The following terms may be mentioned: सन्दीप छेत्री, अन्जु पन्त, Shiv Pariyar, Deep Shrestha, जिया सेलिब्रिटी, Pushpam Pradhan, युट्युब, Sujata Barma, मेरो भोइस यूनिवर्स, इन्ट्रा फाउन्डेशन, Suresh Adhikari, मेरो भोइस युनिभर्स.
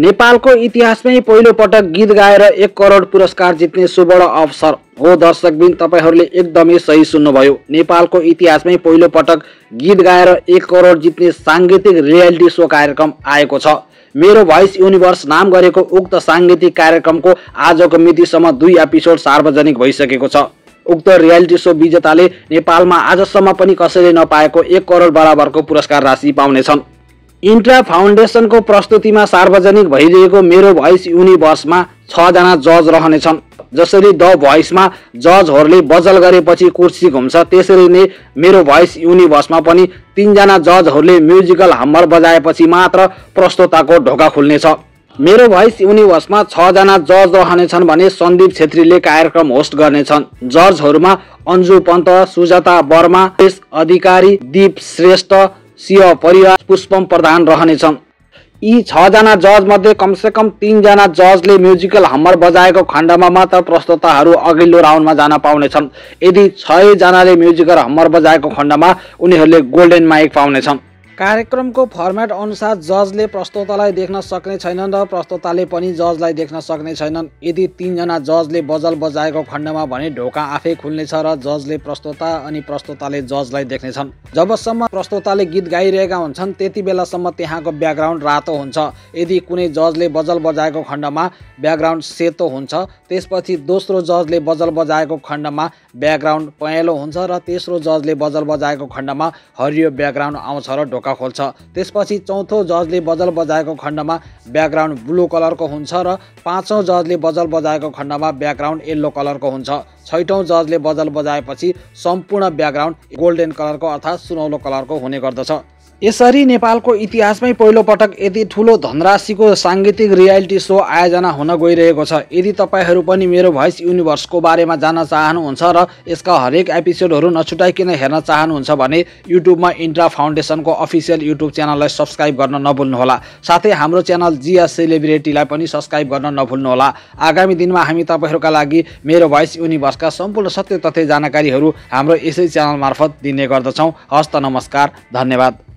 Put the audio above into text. नेपालको इतिहासमै पहिलो पटक गीत गाएर 1 करोड पुरस्कार जित्ने सुवर्ण अवसर हो। दर्शकबिन तपाईहरूले एकदमै सही सुन्नुभयो। नेपालको इतिहासमै पहिलो पटक गीत गाएर 1 करोड जित्ने सांगीतिक रियालिटी शो कार्यक्रम आएको छ। मेरो भोइस युनिभर्स नाम गरेको उक्त सांगीतिक कार्यक्रमको आजको मितिसम्म 2 एपिसोड सार्वजनिक भइसकेको छ। उक्त रियालिटी शो विजेताले नेपालमा आजसम्म पनि कसैले नपाएको 1 करोड बराबरको पुरस्कार राशि पाउनेछन्। इन्ट्रा फाउन्डेशन को प्रस्तुति में सार्वजनिक भइरहेको मेरो भोइस यूनिवर्स में 6 जना जज रहनेछन्। जसरी द भोइस में जजहरूले बजल गरेपछि कुर्सी घुम्छ, त्यसरी नै मेरो भोइस यूनिवर्स में पनि 3 जना जजहरूले म्युजिकल हम्मर बजाएपछि मात्र प्रस्तोता को ढोका खुल्नेछ। मेरो भोइस यूनिवर्स में 6 जना जज रहनेछन् भने सन्दीप छेत्रीले कार्यक्रम होस्ट गर्नेछन्। जजहरूमा अन्जु पन्त, सुजाता बर्मा, सुरेश अधिकारी, दीप श्रेष्ठ, शिव परियार, पुष्पम प्रधान रहनेछन्। यी 6 जना जज मध्ये कम से कम 3 जना जजले म्युजिकल हम्मर बजाएको खण्डमा मात्र प्रस्तोताहरू अघिल्लो राउन्डमा जान पाउनेछन्। यदि 6 जनाले म्युजिकल हम्मर बजाएको खण्डमा उनीहरूले गोल्डन माइक पाउनेछन्। कार्यक्रमको फर्मेट अनुसार जजले प्रस्तोतालाई देख्न सक्ने छैनन् र प्रस्तोताले पनि जजलाई देख्न सक्ने छैनन्। यदि 3 जना जजले बजल बजाएको खण्डमा भने ढोका आफै खुल्नेछ र जजले प्रस्तोता अनि प्रस्तोताले जजलाई देख्नेछन्। जबसम्म प्रस्तोताले गीत गाइरहेका हुन्छन् त्यति बेलासम्म त्यहाँको ब्याकग्राउन्ड रातो हुन्छ। यदि कुनै जजले बजल बजाएको खण्डमा ब्याकग्राउन्ड सेतो हुन्छ, त्यसपछि दोस्रो जजले बजल बजाएको खण्डमा ब्याकग्राउन्ड पहेँलो हुन्छ र तेस्रो जजले बजल बजाएको खण्डमा हरियो ब्याकग्राउन्ड आउँछ र ढोका खोल्छ। त्यसपछि चौथो जजले बजल बजाएको खण्डमा ब्याकग्राउन्ड ब्लू कलरको हुन्छ र पाँचौं जजले बजल बजाएको खण्डमा ब्याकग्राउन्ड येल्लो कलरको हुन्छ। छैटौं जजले बजल बजाएपछि सम्पूर्ण ब्याकग्राउन्ड गोल्डन कलरको अर्थात् सुनौलो कलरको हुने गर्दछ। यसरी नेपालको इतिहासमै पहिलो पटक यति ठूलो धनराशिको सांगीतिक रियालिटी शो आयोजना हुन गइरहेको छ। यदि तपाईहरू पनि मेरो भोइस युनिभर्सको बारेमा जान्न चाहनुहुन्छ र यसका हरेक एपिसोडहरू नछुटाइकन हेर्न चाहनुहुन्छ भने युट्युबमा इन्ट्रा फाउन्डेसनको अफिसियल युट्युब च्यानललाई सब्स्क्राइब गर्न नभुल्नुहोला। साथै हाम्रो च्यानल जिया सेलिब्रिटीलाई पनि सब्स्क्राइब गर्न नभुल्नुहोला। आगामी दिनमा हामी तपाईहरूका लागि मेरो भोइस युनिभर्सका सम्पूर्ण सत्य तथ्य जानकारीहरू हाम्रो यसै च्यानल मार्फत दिने गर्दछौँ। हस्त नमस्कार, धन्यवाद।